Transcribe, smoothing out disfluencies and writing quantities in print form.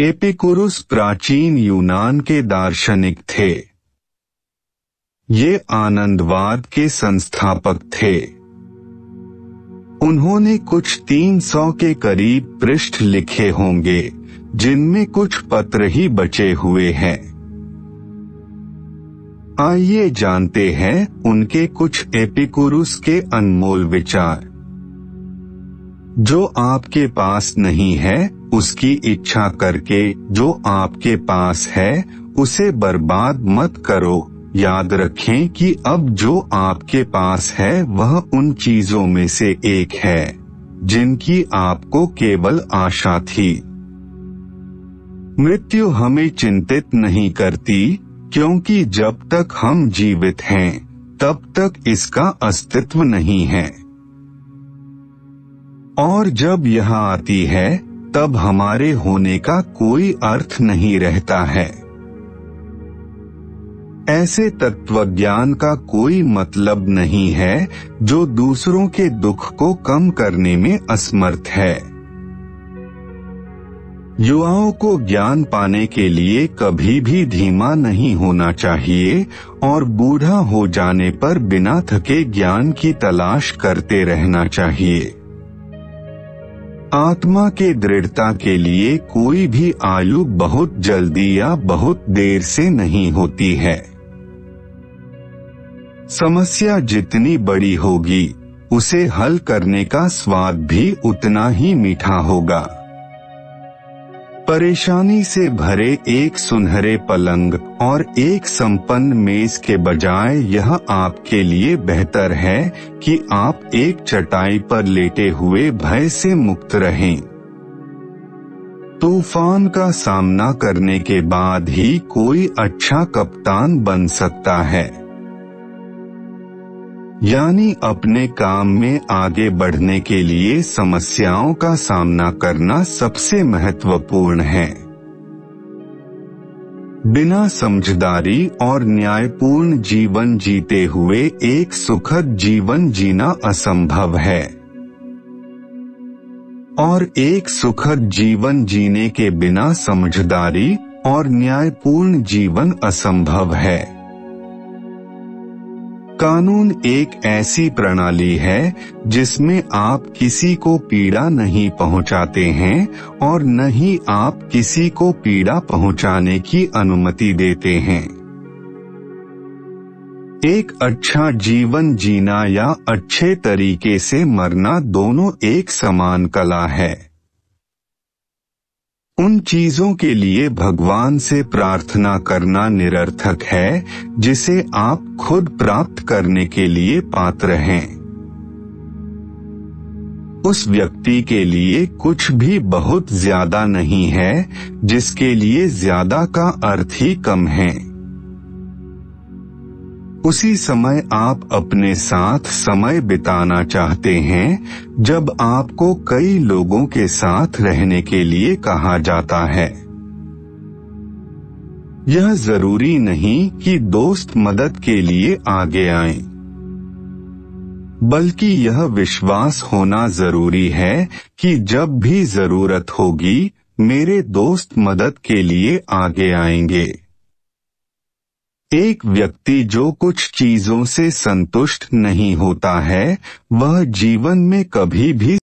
एपिकुरुस प्राचीन यूनान के दार्शनिक थे। ये आनंदवाद के संस्थापक थे। उन्होंने कुछ 300 के करीब पृष्ठ लिखे होंगे, जिनमें कुछ पत्र ही बचे हुए हैं। आइए जानते हैं उनके कुछ एपिकुरुस के अनमोल विचार। जो आपके पास नहीं है उसकी इच्छा करके जो आपके पास है उसे बर्बाद मत करो। याद रखें कि अब जो आपके पास है वह उन चीजों में से एक है जिनकी आपको केवल आशा थी। मृत्यु हमें चिंतित नहीं करती, क्योंकि जब तक हम जीवित हैं तब तक इसका अस्तित्व नहीं है, और जब यह आती है तब हमारे होने का कोई अर्थ नहीं रहता है। ऐसे तत्वज्ञान का कोई मतलब नहीं है जो दूसरों के दुख को कम करने में असमर्थ है। युवाओं को ज्ञान पाने के लिए कभी भी धीमा नहीं होना चाहिए और बूढ़ा हो जाने पर बिना थके ज्ञान की तलाश करते रहना चाहिए। आत्मा के दृढ़ता के लिए कोई भी आयु बहुत जल्दी या बहुत देर से नहीं होती है। समस्या जितनी बड़ी होगी उसे हल करने का स्वाद भी उतना ही मीठा होगा। परेशानी से भरे एक सुनहरे पलंग और एक संपन्न मेज के बजाय यह आपके लिए बेहतर है कि आप एक चटाई पर लेटे हुए भय से मुक्त रहें। तूफान का सामना करने के बाद ही कोई अच्छा कप्तान बन सकता है, यानी अपने काम में आगे बढ़ने के लिए समस्याओं का सामना करना सबसे महत्वपूर्ण है। बिना समझदारी और न्यायपूर्ण जीवन जीते हुए एक सुखद जीवन जीना असंभव है, और एक सुखद जीवन जीने के बिना समझदारी और न्यायपूर्ण जीवन असंभव है। कानून एक ऐसी प्रणाली है जिसमें आप किसी को पीड़ा नहीं पहुंचाते हैं और न ही आप किसी को पीड़ा पहुंचाने की अनुमति देते हैं। एक अच्छा जीवन जीना या अच्छे तरीके से मरना दोनों एक समान कला है। उन चीजों के लिए भगवान से प्रार्थना करना निरर्थक है जिसे आप खुद प्राप्त करने के लिए पात्र हैं। उस व्यक्ति के लिए कुछ भी बहुत ज्यादा नहीं है जिसके लिए ज्यादा का अर्थ ही कम है। उसी समय आप अपने साथ समय बिताना चाहते हैं जब आपको कई लोगों के साथ रहने के लिए कहा जाता है। यह जरूरी नहीं कि दोस्त मदद के लिए आगे आएं, बल्कि यह विश्वास होना जरूरी है कि जब भी जरूरत होगी मेरे दोस्त मदद के लिए आगे आएंगे। एक व्यक्ति जो कुछ चीजों से संतुष्ट नहीं होता है वह जीवन में कभी भी